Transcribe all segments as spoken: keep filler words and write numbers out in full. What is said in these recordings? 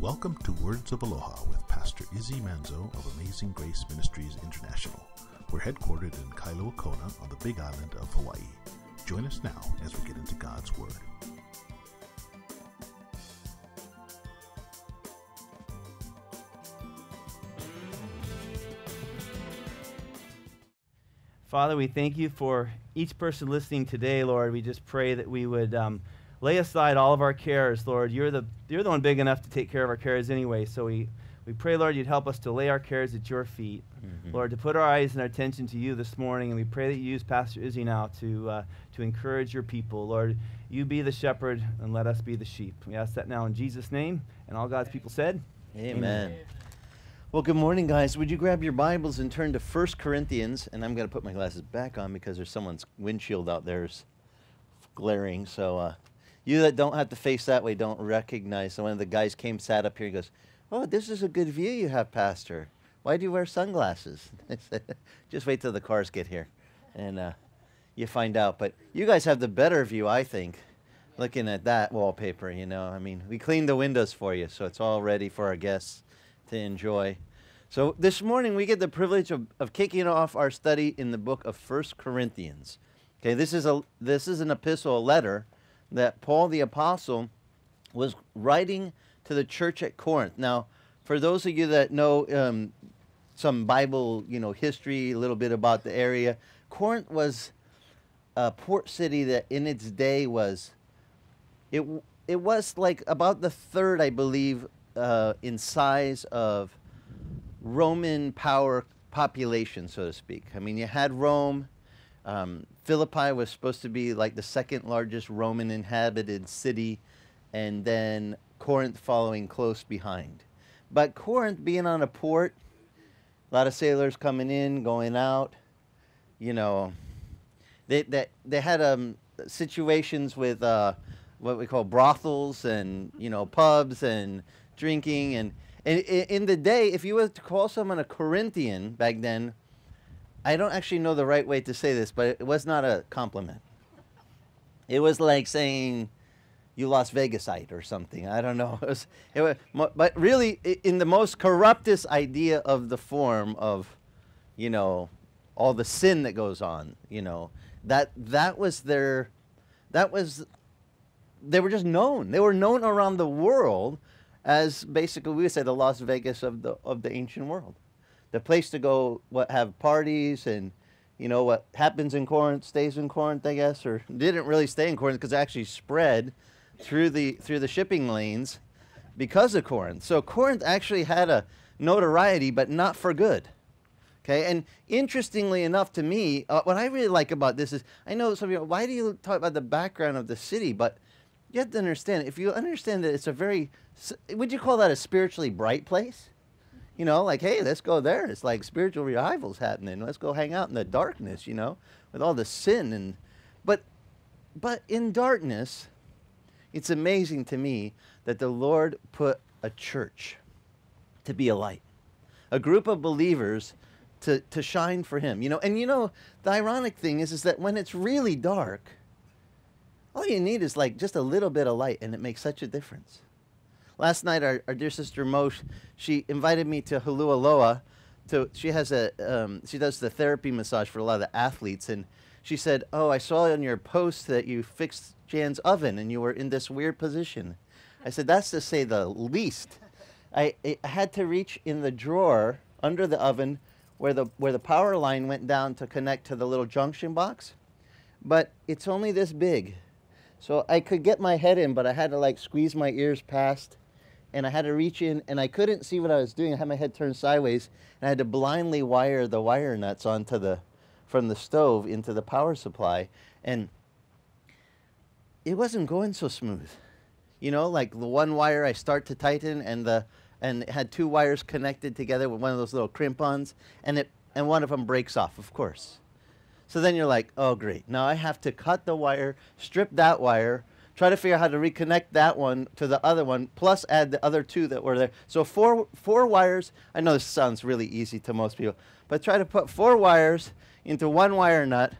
Welcome to Words of Aloha with Pastor Izzy Manzo of Amazing Grace Ministries International. We're headquartered in Kailua Kona on the Big Island of Hawaii. Join us now as we get into God's Word. Father, we thank you for each person listening today, Lord. We just pray that we would um, lay aside all of our cares, Lord. You're the, you're the one big enough to take care of our cares anyway. So we, we pray, Lord, you'd help us to lay our cares at your feet. Mm-hmm. Lord, to put our eyes and our attention to you this morning. And we pray that you use Pastor Izzy now to, uh, to encourage your people. Lord, you be the shepherd and let us be the sheep. We ask that now in Jesus' name. And all God's people said, amen. Amen. Well, good morning, guys. Would you grab your Bibles and turn to First Corinthians? And I'm going to put my glasses back on because there's someone's windshield out there is glaring. So uh, you that don't have to face that way don't recognize. So one of the guys came, sat up here, and goes, "Oh, this is a good view you have, Pastor. Why do you wear sunglasses?" I said, "Just wait till the cars get here, and uh, you find out." But you guys have the better view, I think, looking at that wallpaper. You know, I mean, we cleaned the windows for you, so it's all ready for our guests to enjoy. So this morning we get the privilege of, of kicking off our study in the book of First Corinthians. Okay, this is a this is an epistle, a letter that Paul the apostle was writing to the church at Corinth. Now, for those of you that know um, some Bible, you know, history, a little bit about the area, Corinth was a port city that in its day was it it was like about the third, I believe, Uh, in size of Roman power population, so to speak. I mean, you had Rome. Um, Philippi was supposed to be like the second largest Roman inhabited city, and then Corinth following close behind. But Corinth being on a port, a lot of sailors coming in, going out, you know, they, they, they had um, situations with uh, what we call brothels and, you know, pubs and drinking, and, and in the day, if you were to call someone a Corinthian back then, I don't actually know the right way to say this, but it was not a compliment. It was like saying you Las Vegasite or something. I don't know. It was, it was, but really, in the most corruptest idea of the form of, you know, all the sin that goes on, you know, that that was their, that was, they were just known. They were known around the world as basically we would say the Las Vegas of the of the ancient world, the place to go, what have parties, and you know what happens in Corinth stays in Corinth, I guess, or didn't really stay in Corinth because it actually spread through the through the shipping lanes because of Corinth. So Corinth actually had a notoriety, but not for good. Okay, and interestingly enough, to me, uh, what I really like about this is I know some of you, why do you talk about the background of the city, but you have to understand, if you understand that it's a very, would you call that a spiritually bright place? You know, like, hey, let's go there. It's like spiritual revival's happening. Let's go hang out in the darkness, you know, with all the sin. And But but in darkness, it's amazing to me that the Lord put a church to be a light, a group of believers to, to shine for him. You know, and you know, the ironic thing is, is that when it's really dark, all you need is like just a little bit of light, and it makes such a difference. Last night, our, our dear sister Mo, she invited me to Hualalai. To she has a um, she does the therapy massage for a lot of the athletes, and she said, "Oh, I saw on your post that you fixed Jan's oven, and you were in this weird position." I said, "That's to say the least." I, I had to reach in the drawer under the oven where the where the power line went down to connect to the little junction box, but it's only this big. So I could get my head in, but I had to like squeeze my ears past, and I had to reach in, and I couldn't see what I was doing. I had my head turned sideways, and I had to blindly wire the wire nuts onto the, from the stove into the power supply, and it wasn't going so smooth. You know, like the one wire I start to tighten, and the and it had two wires connected together with one of those little crimp-ons, and it and one of them breaks off, of course. So then you're like, oh, great. Now I have to cut the wire, strip that wire, try to figure out how to reconnect that one to the other one, plus add the other two that were there. So four, four wires. I know this sounds really easy to most people, but try to put four wires into one wire nut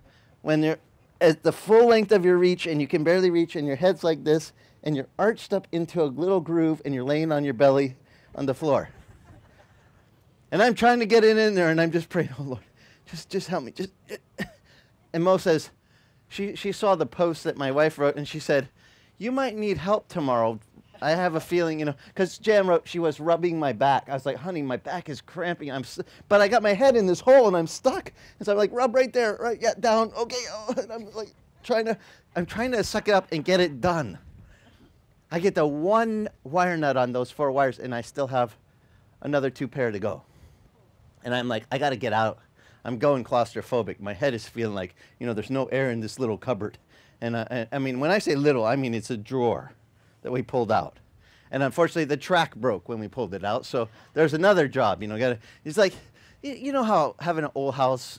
when you're at the full length of your reach and you can barely reach and your head's like this and you're arched up into a little groove and you're laying on your belly on the floor. And I'm trying to get it in there, and I'm just praying, oh, Lord, just, just help me. Just. And Mo says, she, she saw the post that my wife wrote, and she said, you might need help tomorrow. I have a feeling, you know, because Jan wrote, she was rubbing my back. I was like, honey, my back is cramping. I'm, but I got my head in this hole, and I'm stuck. And so I'm like, rub right there, right, yeah, down, okay. Oh, and I'm like trying to, I'm trying to suck it up and get it done. I get the one wire nut on those four wires, and I still have another two pair to go. And I'm like, I got to get out. I'm going claustrophobic. My head is feeling like, you know, there's no air in this little cupboard. And I, I mean, when I say little, I mean it's a drawer that we pulled out. And unfortunately, the track broke when we pulled it out. So there's another job, you know. Gotta, it's like, you know how having an old house,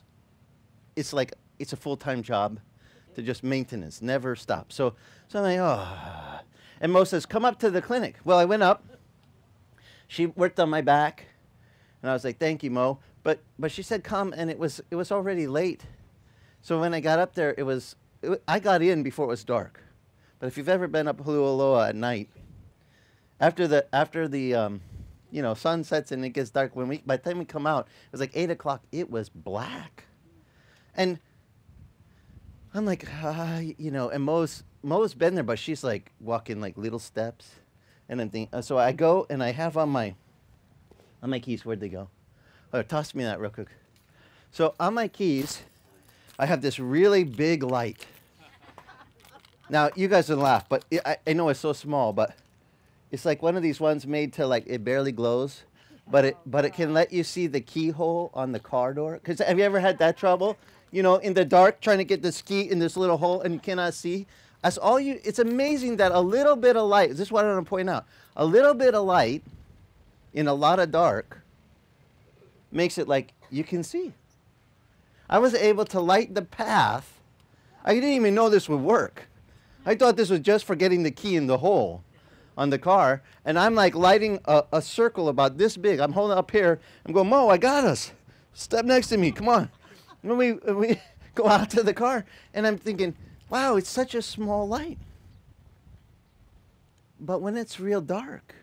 it's like it's a full-time job to just maintenance, never stop. So, so I'm like, oh. And Mo says, come up to the clinic. Well, I went up. She worked on my back. And I was like, thank you, Mo. But, but she said, come, and it was, it was already late. So when I got up there, it was, it, I got in before it was dark. But if you've ever been up Hualalai at night, after the, after the um, you know, sun sets and it gets dark, when we, by the time we come out, it was like eight o'clock, it was black. And I'm like, ah, you know, and Mo's, Mo's been there, but she's like walking like little steps. And I'm thinking, so I go and I have on my, on my keys, where'd they go? Oh, toss me that real quick. So on my keys, I have this really big light. Now, you guys would laugh, but it, I, I know it's so small, but it's like one of these ones made to, like, it barely glows, but it, but it can let you see the keyhole on the car door. Because have you ever had that trouble? You know, in the dark, trying to get this key in this little hole and you cannot see? That's all you, it's amazing that a little bit of light, this is what I want to point out, a little bit of light in a lot of dark makes it like you can see. I was able to light the path. I didn't even know this would work. I thought this was just for getting the key in the hole on the car. And I'm like lighting a, a circle about this big. I'm holding up here. I'm going, Mo, I got us. Step next to me. Come on. And we, we go out to the car. And I'm thinking, wow, it's such a small light. But when it's real dark,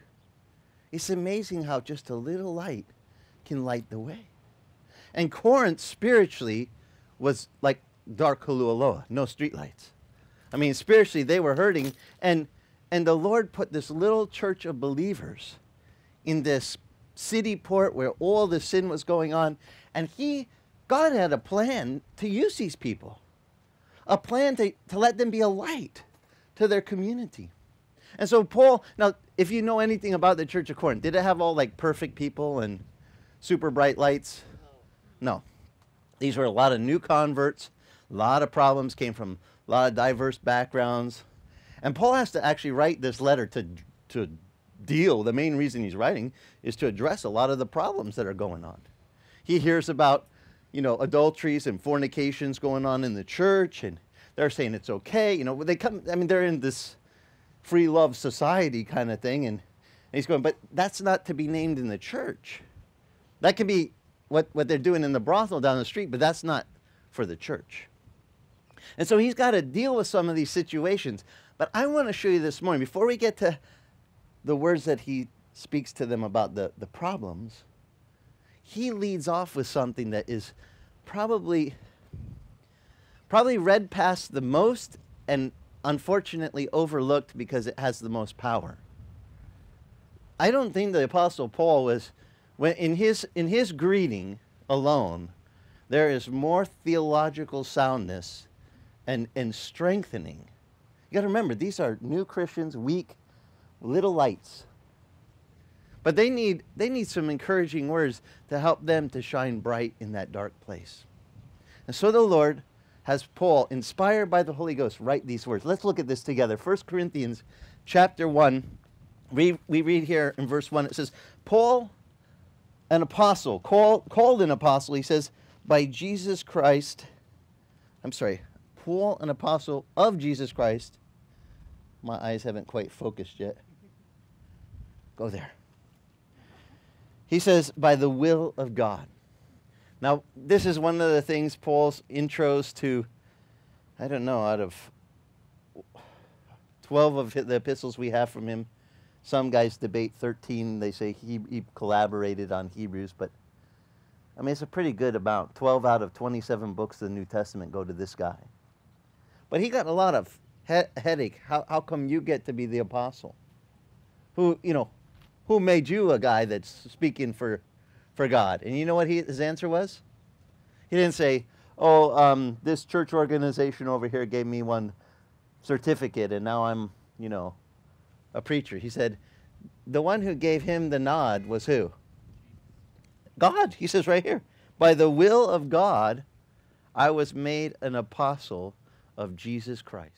it's amazing how just a little light can light the way. And Corinth spiritually was like dark Hualalai, no streetlights. I mean, spiritually, they were hurting. And, and the Lord put this little church of believers in this city port where all the sin was going on. And he, God had a plan to use these people, a plan to, to let them be a light to their community. And so Paul, now, if you know anything about the Church of Corinth, did it have all like perfect people and super bright lights? No. These were a lot of new converts. A lot of problems came from a lot of diverse backgrounds. And Paul has to actually write this letter to, to deal. The main reason he's writing is to address a lot of the problems that are going on. He hears about, you know, adulteries and fornications going on in the church, and they're saying it's okay. You know, they come, I mean, they're in this free love society kind of thing. And, and he's going, but that's not to be named in the church. That could be what, what they're doing in the brothel down the street, but that's not for the church. And so he's got to deal with some of these situations. But I want to show you this morning, before we get to the words that he speaks to them about the, the problems, he leads off with something that is probably, probably read past the most and unfortunately overlooked because it has the most power. I don't think the Apostle Paul was, when in his, in his greeting alone, there is more theological soundness and, and strengthening. You got to remember, these are new Christians, weak, little lights. But they need, they need some encouraging words to help them to shine bright in that dark place. And so the Lord has Paul, inspired by the Holy Ghost, write these words. Let's look at this together. First Corinthians chapter one, we, we read here in verse one, it says, Paul, an apostle, call, called an apostle, he says, by Jesus Christ, I'm sorry, Paul, an apostle of Jesus Christ. My eyes haven't quite focused yet. Go there. He says, by the will of God. Now, this is one of the things Paul's intros to, I don't know, out of twelve of the epistles we have from him. Some guys debate thirteen. They say he, he collaborated on Hebrews, but I mean, it's a pretty good amount. twelve out of twenty-seven books of the New Testament go to this guy. But he got a lot of he headache. How, how come you get to be the apostle? Who, you know, who made you a guy that's speaking for, for God? And you know what he, his answer was? He didn't say, oh, um, this church organization over here gave me one certificate and now I'm, you know, a preacher. He said, the one who gave him the nod was who? God. He says right here, by the will of God, I was made an apostle of Jesus Christ.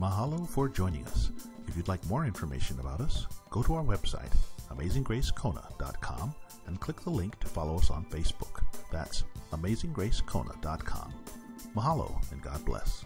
Mahalo for joining us. If you'd like more information about us, go to our website, Amazing Grace Kona dot com, and click the link to follow us on Facebook. That's Amazing Grace Kona dot com. Mahalo and God bless.